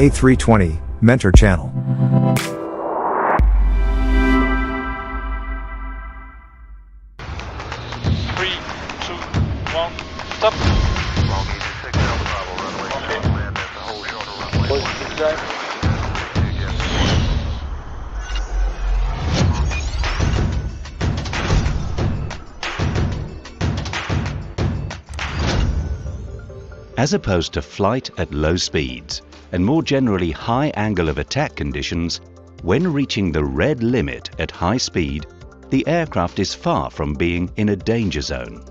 A320 MENTOR channel. As opposed to flight at low speeds, and more generally high angle of attack conditions, when reaching the red limit at high speed, the aircraft is far from being in a danger zone.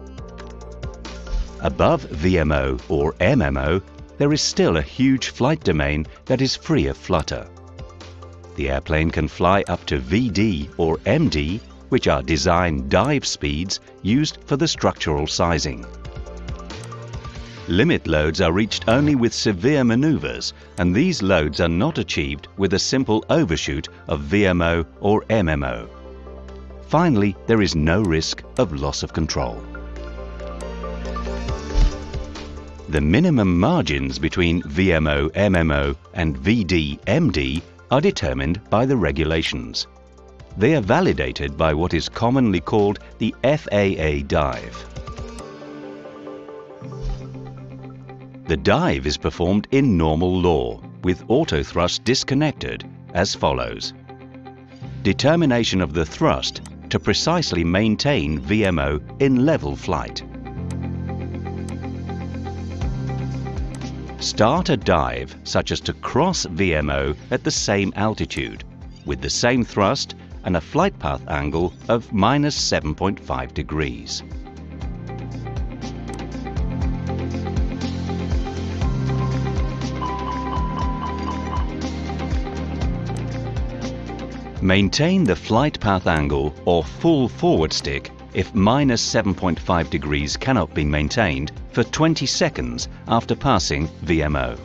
Above VMO or MMO, there is still a huge flight domain that is free of flutter. The airplane can fly up to VD or MD, which are design dive speeds used for the structural sizing. Limit loads are reached only with severe maneuvers, and these loads are not achieved with a simple overshoot of VMO or MMO. Finally, there is no risk of loss of control. The minimum margins between VMO, MMO and VD, MD are determined by the regulations. They are validated by what is commonly called the FAA dive. The dive is performed in normal law, with autothrust disconnected, as follows. Determination of the thrust to precisely maintain VMO in level flight. Start a dive such as to cross VMO at the same altitude, with the same thrust and a flight path angle of -7.5 degrees. Maintain the flight path angle or full forward stick if -7.5 degrees cannot be maintained for 20 seconds after passing VMO.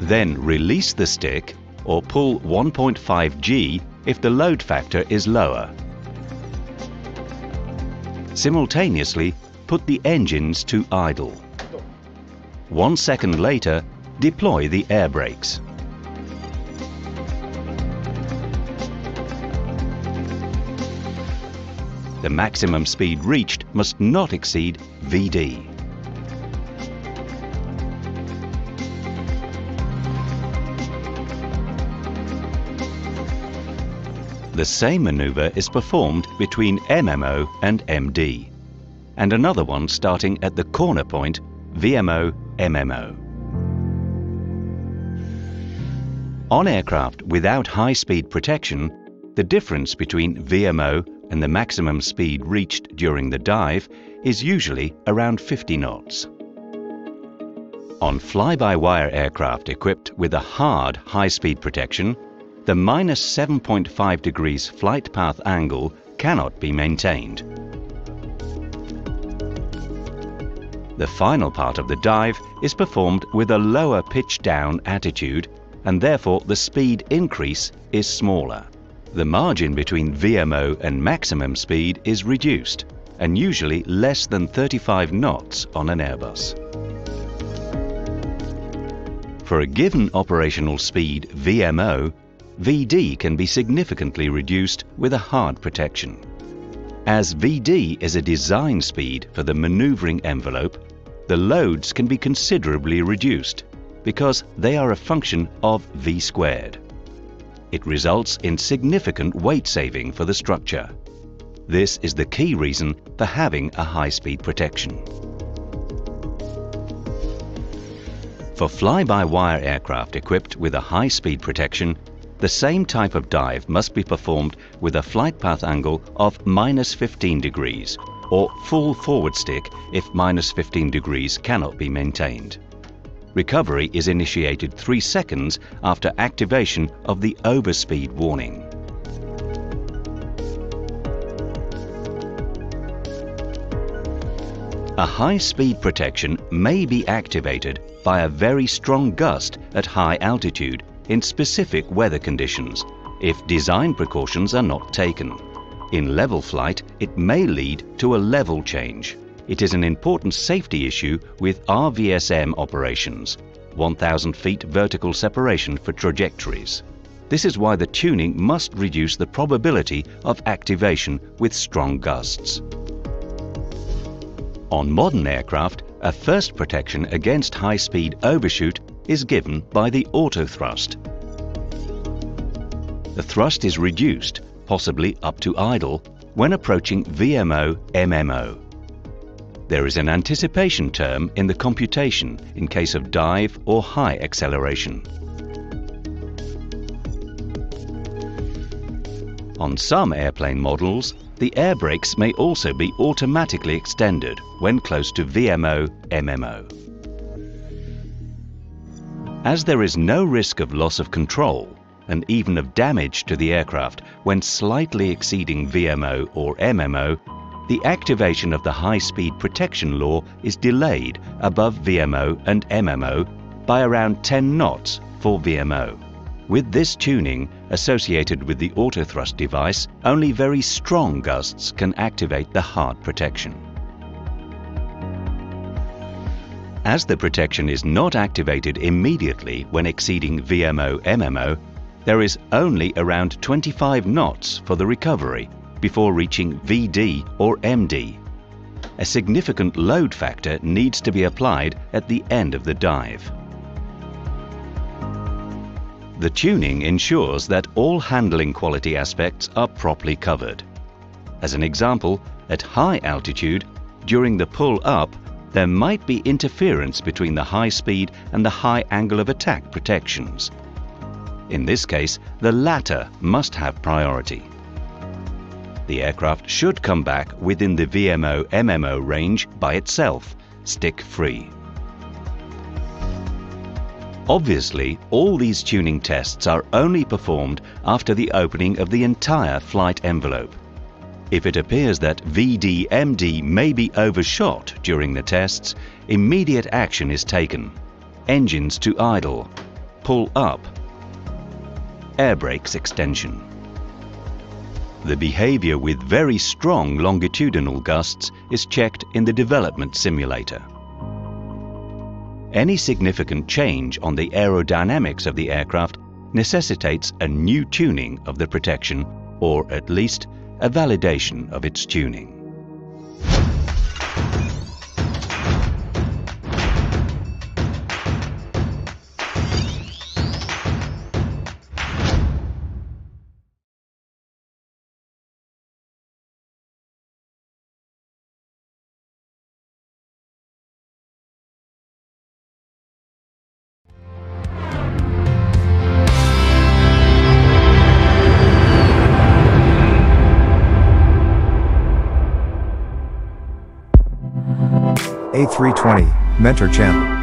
Then release the stick or pull 1.5 G if the load factor is lower. Simultaneously, put the engines to idle. 1 second later, deploy the air brakes. The maximum speed reached must not exceed VD. The same maneuver is performed between MMO and MD, and another one starting at the corner point, VMO, MMO. On aircraft without high-speed protection, the difference between VMO and the maximum speed reached during the dive is usually around 50 knots. On fly-by-wire aircraft equipped with a hard high-speed protection, the -7.5 degrees flight path angle cannot be maintained. The final part of the dive is performed with a lower pitch-down attitude, and therefore the speed increase is smaller. The margin between VMO and maximum speed is reduced, and usually less than 35 knots on an Airbus. For a given operational speed VMO, VD can be significantly reduced with a hard protection. As VD is a design speed for the maneuvering envelope, the loads can be considerably reduced because they are a function of V squared. It results in significant weight saving for the structure. This is the key reason for having a high-speed protection. For fly-by-wire aircraft equipped with a high-speed protection, the same type of dive must be performed with a flight path angle of -15 degrees or full forward stick if -15 degrees cannot be maintained. Recovery is initiated 3 seconds after activation of the overspeed warning. A high-speed protection may be activated by a very strong gust at high altitude in specific weather conditions, if design precautions are not taken. In level flight, it may lead to a level change, it is an important safety issue with RVSM operations, 1,000 feet vertical separation for trajectories. This is why the tuning must reduce the probability of activation with strong gusts. On modern aircraft, a first protection against high-speed overshoot is given by the autothrust. The thrust is reduced, possibly up to idle, when approaching VMO, MMO. There is an anticipation term in the computation in case of dive or high acceleration. On some airplane models, the air brakes may also be automatically extended when close to VMO, MMO. As there is no risk of loss of control, and even of damage to the aircraft when slightly exceeding VMO or MMO, the activation of the high-speed protection law is delayed above VMO and MMO by around 10 knots for VMO. With this tuning associated with the autothrust device, only very strong gusts can activate the hard protection. As the protection is not activated immediately when exceeding VMO/MMO, there is only around 25 knots for the recovery before reaching VD or MD. A significant load factor needs to be applied at the end of the dive. The tuning ensures that all handling quality aspects are properly covered. As an example, at high altitude, during the pull-up, there might be interference between the high speed and the high angle of attack protections. In this case, the latter must have priority. The aircraft should come back within the VMO/MMO range by itself, stick-free. Obviously, all these tuning tests are only performed after the opening of the entire flight envelope. If it appears that VD/MD may be overshot during the tests, immediate action is taken. Engines to idle, pull up, air brakes extension. The behavior with very strong longitudinal gusts is checked in the development simulator. Any significant change on the aerodynamics of the aircraft necessitates a new tuning of the protection, or at least a validation of its tuning. A320 MENTOR channel.